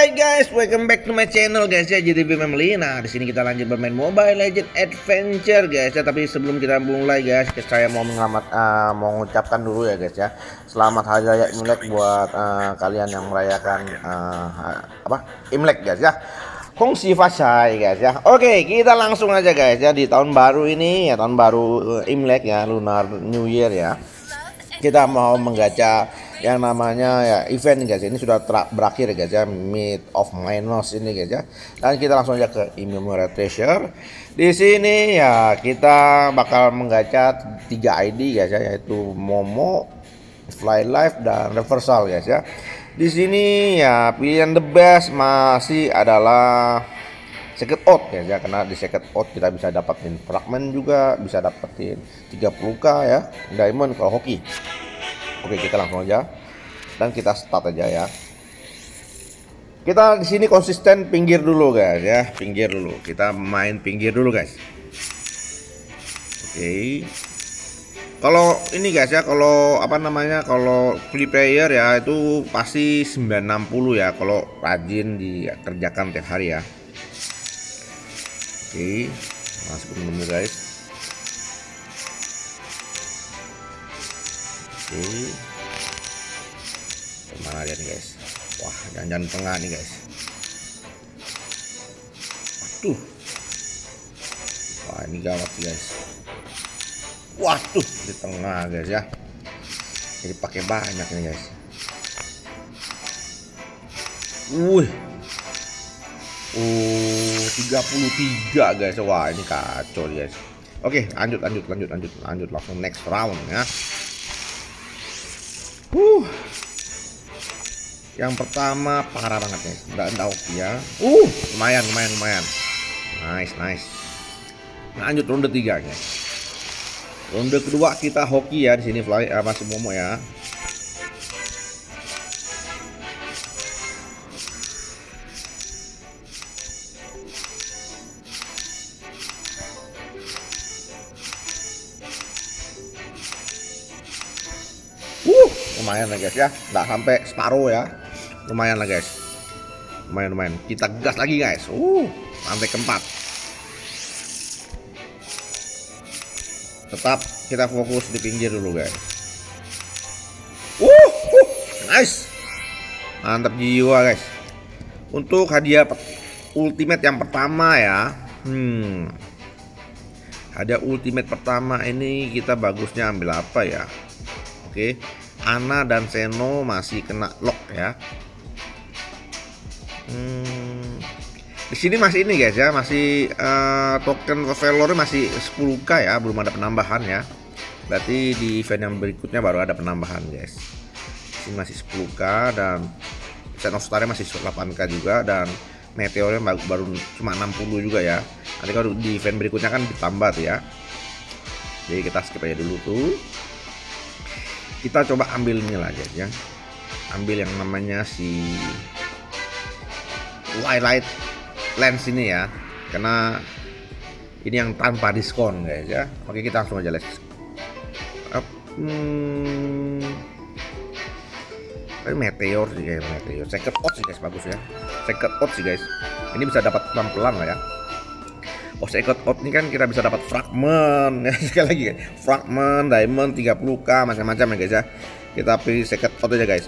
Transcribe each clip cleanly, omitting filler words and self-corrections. Alright guys, welcome back to my channel guys ya, RGTV Family. Nah, di sini kita lanjut bermain Mobile Legends Adventure guys ya. Tapi sebelum kita mulai guys, saya mau mengucapkan dulu ya guys ya. Selamat Hari Raya Imlek buat kalian yang merayakan Imlek guys ya. Gong Xi Fa Cai guys ya. Oke, kita langsung aja guys ya, di tahun baru ini ya, tahun baru Imlek ya, Lunar New Year ya. Kita mau menggacha yang namanya ya event guys. Ini sudah berakhir guys ya, Mid of Minus ini guys ya. Dan kita langsung aja ke Immortal Treasure. Di sini ya kita bakal menggacha 3 ID guys ya, yaitu Momo, Fly Life dan Reversal guys ya. Di sini ya pilihan the best masih adalah Sacred Oath guys ya, karena di Sacred Oath kita bisa dapetin fragment juga, bisa dapetin 30k ya diamond kalau hoki. Oke, kita langsung aja dan kita start aja ya. Kita di sini konsisten pinggir dulu guys ya, pinggir dulu. Kita main pinggir dulu guys. Oke. Kalau ini guys ya, kalau kalau free player ya itu pasti 960 ya kalau rajin dikerjakan tiap hari ya. Oke, masuk dulu guys. Mana dia nih guys? Wah, jangan tengah nih guys. Waduh. Wah, ini gawat sih guys. Waduh, di tengah guys ya. Jadi pakai banyak nih guys. Wih. Oh, 33 guys. Wah, ini kacau guys. Oke, lanjut langsung next round ya. Yang pertama parah banget guys, nggak oke ya. Lumayan. Nice. Lanjut ronde 3 guys. Ronde kedua kita hoki ya, di sini Fly masih Momo ya. Lumayan lah guys ya, nggak sampai separuh ya, lumayan lah guys, lumayan. Kita gas lagi guys, sampai keempat. Tetap kita fokus di pinggir dulu guys. Nice, mantap jiwa guys. Untuk hadiah ultimate yang pertama ya, hadiah ultimate pertama ini kita bagusnya ambil apa ya? Oke. Anya dan Zeno masih kena lock ya. Di sini masih ini guys ya, masih token valor masih 10k ya, belum ada penambahan ya. Berarti di event yang berikutnya baru ada penambahan guys. Ini masih 10k dan Set of Star-nya masih 8k juga, dan Meteornya baru cuma 60 juga ya. Nanti kalau di event berikutnya kan ditambah ya. Jadi kita skip aja dulu tuh. Kita coba ambil ini lah guys ya, ambil yang namanya si Twilight Lens ini ya, karena ini yang tanpa diskon guys ya. Oke, kita langsung aja guys. Meteor sih guys, Meteor. Sacred Oath sih guys, bagus ya. Sacred Oath sih guys, ini bisa dapat pelan-pelan lah ya. Sacred Oath ini kan kita bisa dapat fragment ya, sekali lagi guys. Fragment, diamond, 30k macam-macam ya guys ya. Kita pilih Sacred Oath aja guys.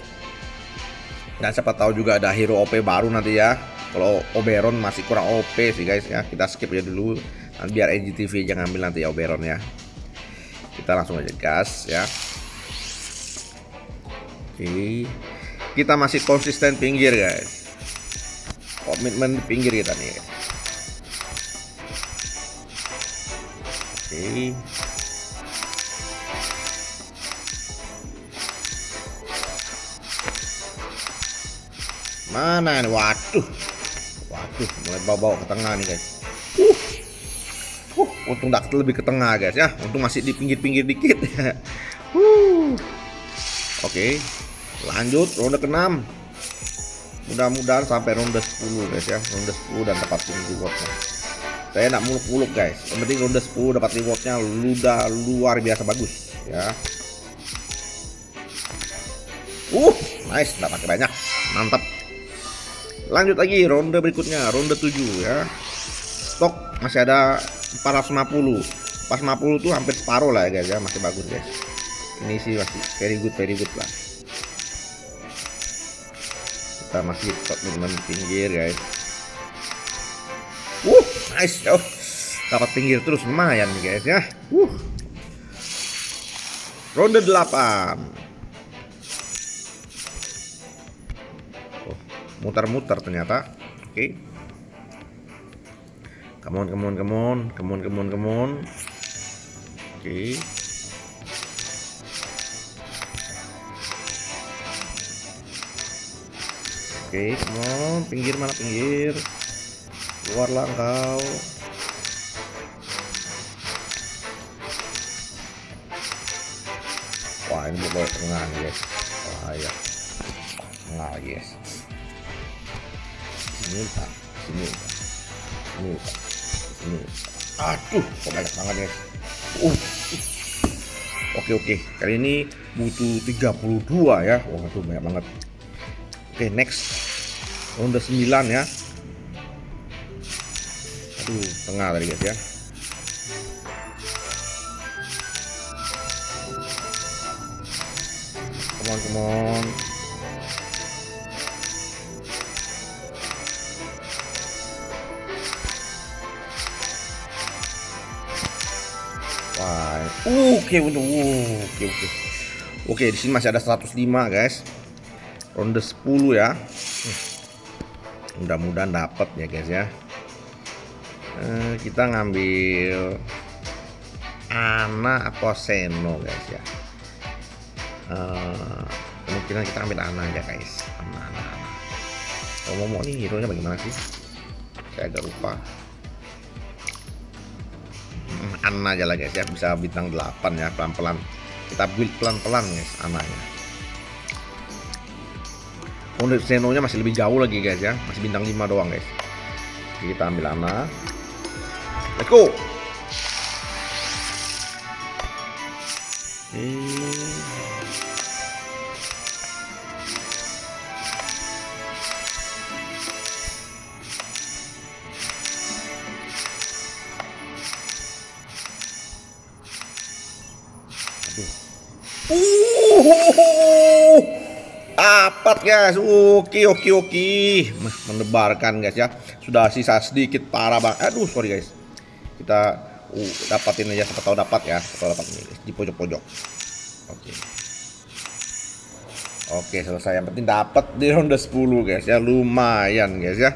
Dan siapa tahu juga ada hero OP baru nanti ya. Kalau Oberon masih kurang OP sih guys ya. Kita skip aja dulu. Dan biar RGTV jangan ambil nanti ya Oberon ya. Kita langsung aja gas ya. Oke. Kita masih konsisten pinggir guys. Komitmen di pinggir kita nih. Guys. Oke. Mana nih? Waduh, mulai bawa ke tengah nih guys. Untung nggak lebih ke tengah guys ya. Untung masih di pinggir-pinggir dikit. Oke, lanjut ronde ke-6. Mudah-mudahan sampai ronde 10 guys ya. Ronde 10 dan dapat rewardnya. Saya nak muluk-muluk guys, yang penting ronde 10 dapat rewardnya luda luar biasa bagus ya. Nice, nggak pakai banyak, mantap. Lanjut lagi ronde berikutnya, ronde 7 ya. Stok masih ada 450. 450 tuh hampir separuh lah ya guys ya, masih bagus guys. Ini sih masih very good lah. Kita masih top minimal pinggir guys. Nice. Oh, dapat pinggir terus lumayan guys ya. Ronde 8. Muter-muter ternyata. Oke. Come on. Oke. Come on, pinggir mana pinggir? Keluarlah engkau. Wah, ini boleh tengah, guys. Wah, ya. Tengah, guys. Sini. Aduh, kok banyak banget guys. Oke. Kali ini butuh 32 ya. Wah, itu banyak banget. Oke, next. Ronde 9 ya. Aduh, tengah tadi guys ya. Come on. Oke. Oke, di sini masih ada 105 guys. Ronde 10 ya. Mudah-mudahan dapat ya guys ya. Kita ngambil Ana atau Zeno guys ya. Kemungkinan kita ambil Ana aja guys. Ana. Oh, Momo nih hero nya bagaimana sih? Saya agak lupa. Ana aja lah guys ya, bisa bintang 8 ya, pelan-pelan kita build pelan-pelan guys Ananya. Untuk Zeno nya masih lebih jauh lagi guys ya, masih bintang 5 doang guys. Jadi kita ambil Ana, let's go. Dapat guys. Oke. Mendebarkan guys ya. Sudah sisa sedikit parah banget. Aduh, sorry guys. Kita dapatin aja siapa tahu dapat ya. Siapa tahu dapat ini guys, di pojok-pojok. Oke, selesai. Yang penting dapat di ronde 10 guys ya. Lumayan guys ya.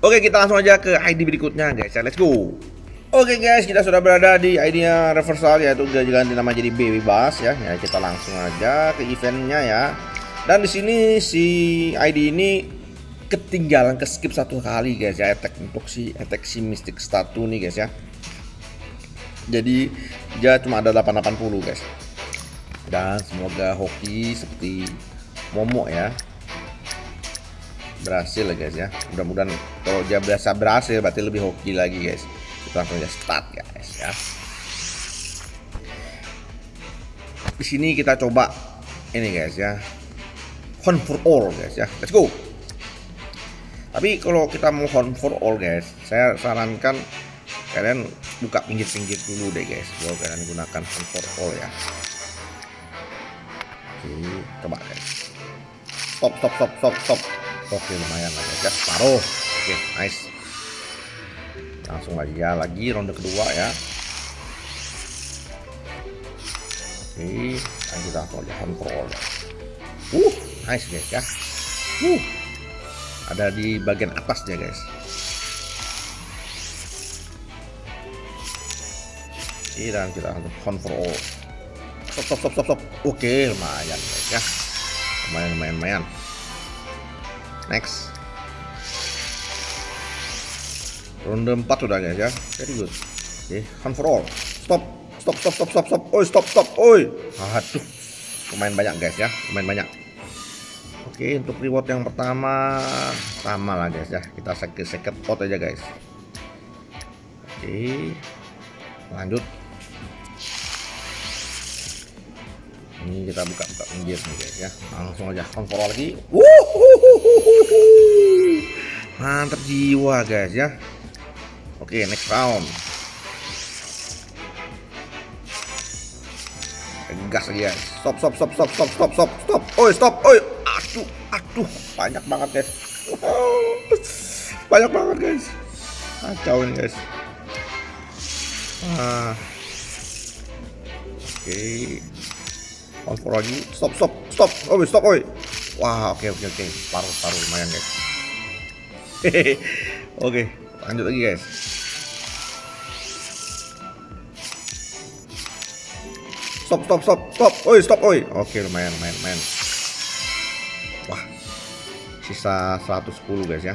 Oke, kita langsung aja ke ID berikutnya guys ya. Let's go. Oke guys, kita sudah berada di ID-nya Reversal, yaitu ganti nama jadi baby Bass ya. Ya, kita langsung aja ke eventnya ya. Dan di sini si ID ini ketinggalan keskip satu kali guys ya, attack untuk si attack si Mystic Statue nih guys ya. Jadi dia cuma ada 880 guys. Dan semoga hoki seperti Momo ya berhasil ya guys ya. Mudah-mudahan kalau dia biasa berhasil berarti lebih hoki lagi guys. Langsung aja start guys ya. Di sini kita coba ini guys ya, Hunt for All guys ya, let's go. Tapi kalau kita mau Hunt for All guys, saya sarankan kalian buka pinggir-pinggir dulu deh guys, kalau kalian gunakan Hunt for All ya. Oke, coba guys. Stop. Oke, lumayan lah guys ya, separuh. Oke, nice. Langsung aja lagi ronde kedua ya. Oke, kita aja kontrol. Nice guys ya. Ada di bagian atas ya guys. Oke, dan kita kontrol. Stop. Oke, lumayan guys ya. Lumayan. Next. Ronde 4 sudah guys ya. Very good. Oke, Hunt for All. Stop. Oi, stop. Oi. Aduh. Lumayan banyak guys ya. Oke, untuk reward yang pertama sama lah guys ya. Kita Sacred Oath aja guys. Oke. Lanjut. Ini kita buka-buka pinggir nih guys ya. Langsung aja kontrol lagi. Mantap jiwa guys ya. Oke, next round. Gas guys. Stop. Oi, stop. Aduh, banyak banget guys. Kacauin guys. Oke. Kontrol lagi. Stop. Oi. Wah, oke. Paru-paru lumayan guys. Oke, lanjut lagi guys. Stop. Oi. Oke, lumayan. Wah. Sisa 110 guys ya.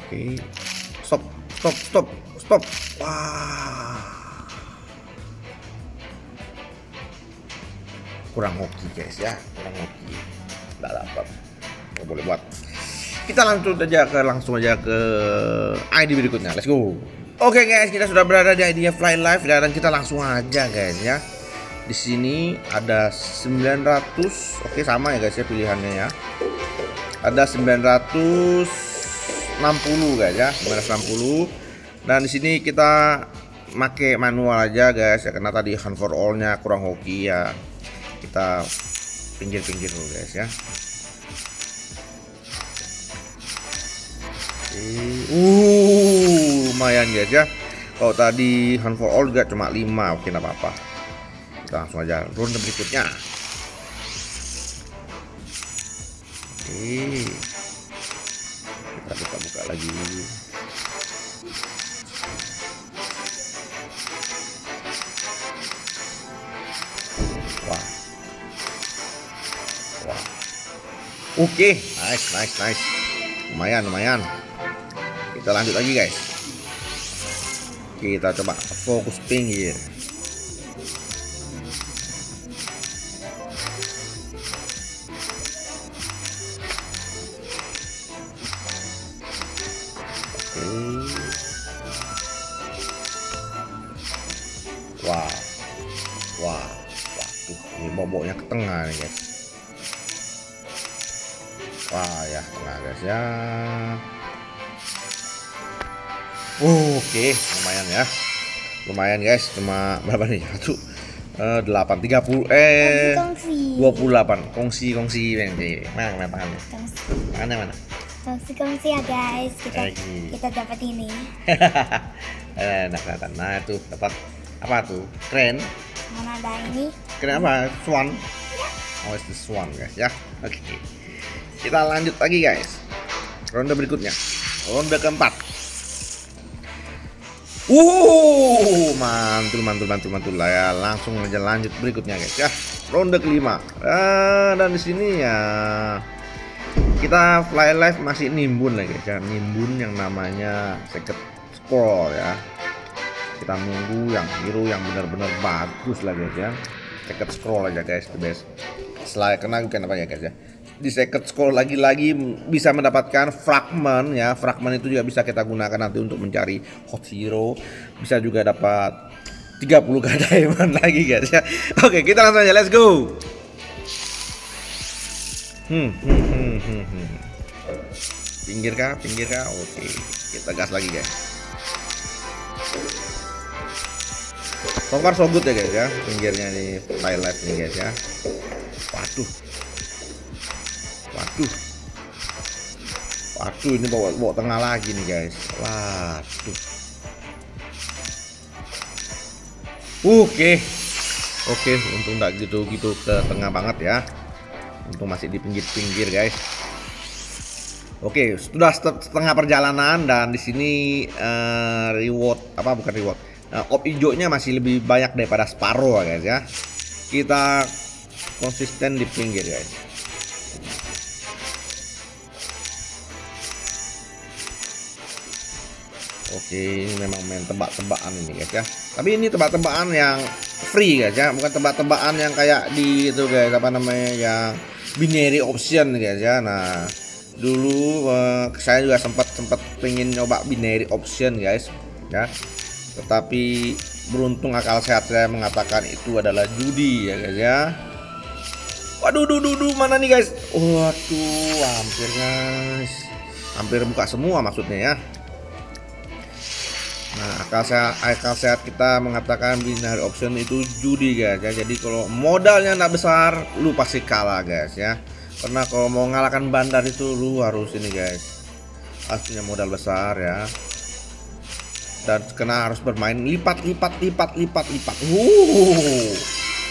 Oke. Stop. Wah. Kurang hoki guys ya, Enggak dapat. Nggak boleh buat. Kita langsung aja ke ID berikutnya. Let's go. Oke guys, kita sudah berada di ID-nya Fly Life dan kita langsung aja guys ya. Di sini ada 900. Oke, sama ya guys ya pilihannya ya. Ada 960 guys ya, 960. Dan di sini kita make manual aja guys ya, karena tadi Hunt for All-nya kurang hoki ya. Kita pinggir-pinggir dulu guys ya. Lumayan guys ya. Kalau tadi Hunt for All juga cuma 5, oke enggak apa-apa. Kita langsung aja ronde berikutnya. Oke. Kita buka-buka lagi. Wah. Oke, nice. Lumayan. Kita lanjut lagi, guys. Kita coba fokus pinggir. Wah, ini boboknya ke tengah nih guys. Wah ya, tengah guys ya. Oke, lumayan ya. Lumayan guys, cuma berapa nih? 28 Kongsi Mana? Kongsi ya guys, kita dapat ini. Nah itu dapat apa tuh? Keren. Mana ada ini? Keren apa? Swan. Oh, it's the swan guys ya. Oke. Kita lanjut lagi guys. Ronde berikutnya. Ronde keempat. Mantul lah ya. Langsung aja lanjut berikutnya guys ya. Ronde kelima. Dan di sini ya kita Fly Life masih nimbun lagi ya, nimbun yang namanya Sacred Scroll ya. Kita nunggu yang biru yang benar-benar bagus lah guys ya. Sacred Scroll aja guys, the best. Selain kena bukan apa ya guys ya. Di Sacred Scroll lagi-lagi bisa mendapatkan fragment ya. Fragment itu juga bisa kita gunakan nanti untuk mencari Hot Zero. Bisa juga dapat 30k diamond lagi guys ya. Oke, kita langsung aja, let's go. Pinggir kah? Oke, kita gas lagi guys. So far so good ya guys ya. Pinggirnya di Fly Life nih guys ya. Waduh, ini bawa tengah lagi nih guys. Waduh. Oke, untung nggak gitu-gitu ke tengah banget ya. Untung masih di pinggir-pinggir guys. Oke, sudah setengah perjalanan dan di sini op hijaunya masih lebih banyak daripada separuh guys ya. Kita konsisten di pinggir guys. Oke, ini memang main tebak-tebakan ini guys ya. Tapi ini tebak-tebakan yang free guys ya, bukan tebak-tebakan yang kayak di itu guys, apa namanya, yang binary option guys ya. Nah, dulu saya juga sempat pengen nyoba binary option guys ya. Tetapi beruntung akal sehat saya mengatakan itu adalah judi, ya guys ya. Waduh, mana nih guys? Waduh, hampir guys, hampir buka semua maksudnya ya. Nah, akal sehat kita mengatakan binary option itu judi guys ya. Jadi kalau modalnya nggak besar, lu pasti kalah guys ya. Karena kalau mau ngalahkan bandar itu lu harus ini guys, pastinya modal besar ya. Dan kena harus bermain lipat.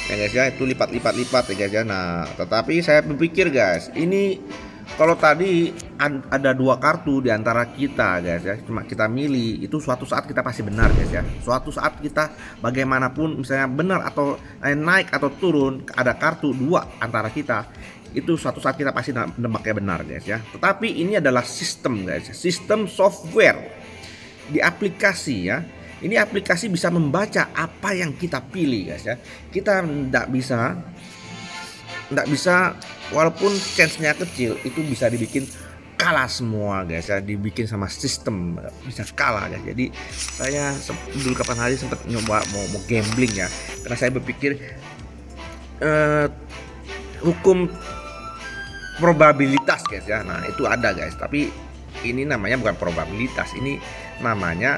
Ya guys ya, itu lipat ya guys ya. Nah, tetapi saya berpikir guys, ini kalau tadi ada dua kartu di antara kita guys ya, cuma kita milih, itu suatu saat kita pasti benar guys ya. Suatu saat kita bagaimanapun misalnya benar atau naik atau turun, ada kartu dua antara kita, itu suatu saat kita pasti nembaknya benar guys ya. Tetapi ini adalah sistem guys, sistem software di aplikasi ya. Ini aplikasi bisa membaca apa yang kita pilih guys ya. Kita nggak bisa walaupun chance-nya kecil itu bisa dibikin kalah semua guys ya, dibikin sama sistem bisa kalah guys. Jadi saya dulu kapan hari sempat nyoba mau gambling ya, karena saya berpikir hukum probabilitas guys ya. Nah itu ada guys, tapi ini namanya bukan probabilitas, ini namanya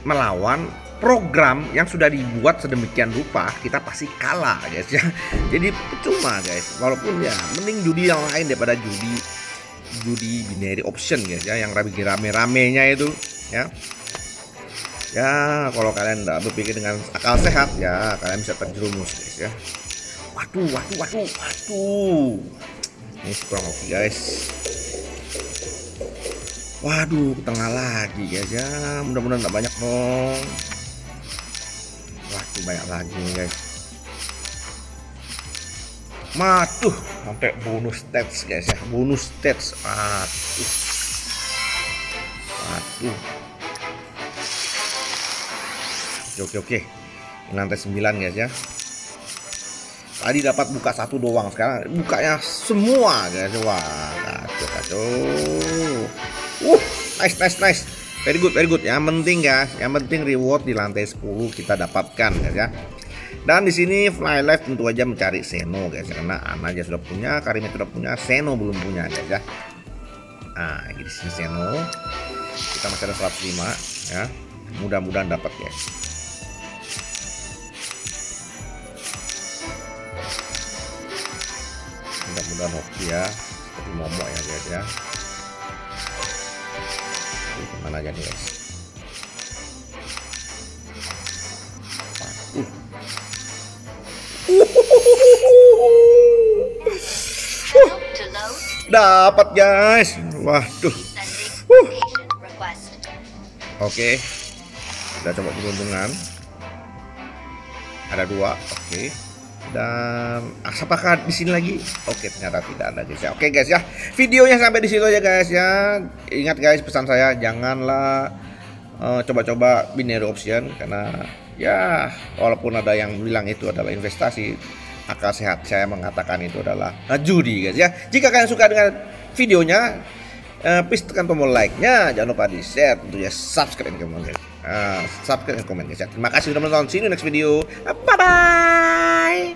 melawan program yang sudah dibuat sedemikian rupa, kita pasti kalah guys ya. Jadi percuma guys, walaupun ya mending judi yang lain daripada judi binary option guys ya, yang rame-ramenya itu ya. Ya kalau kalian tidak berpikir dengan akal sehat ya, kalian bisa terjerumus guys ya. Waduh, ini kurang oke guys. Waduh, ke tengah lagi guys ya. Mudah-mudahan nggak banyak dong. Waduh, banyak lagi nih guys. Matuh, sampai bonus stats guys ya. Bonus stats. Matuh. Oke. Ini lantai 9 guys ya. Tadi dapat buka satu doang, sekarang bukanya semua guys. Wah, kacau. Nice. Very good. Yang penting guys, yang penting reward di lantai 10 kita dapatkan guys ya. Dan di sini Fly Life tentu aja mencari Zeno guys, karena Anya sudah punya, Karimnya sudah punya, Zeno belum punya guys ya. Nah, di sini Zeno. Kita masih ada 105 ya. Mudah-mudahan dapat guys. Mudah-mudahan hoki ya, seperti Momo ya guys ya. Mana aja nih guys. Dapat guys. Waduh. Oke. Kita coba peruntungan. Ada dua. Oke. Dan apakah di sini lagi? Oke, ternyata tidak ada guys ya. Oke guys ya, videonya sampai di situ aja guys ya. Ingat guys, pesan saya janganlah coba-coba binary option, karena ya walaupun ada yang bilang itu adalah investasi, akal sehat saya mengatakan itu adalah judi guys ya. Jika kalian suka dengan videonya, please tekan tombol like-nya, jangan lupa di-share, tentunya subscribe dan komen guys. Subscribe dan komen guys ya. Terima kasih sudah menonton. See you next video. Bye bye.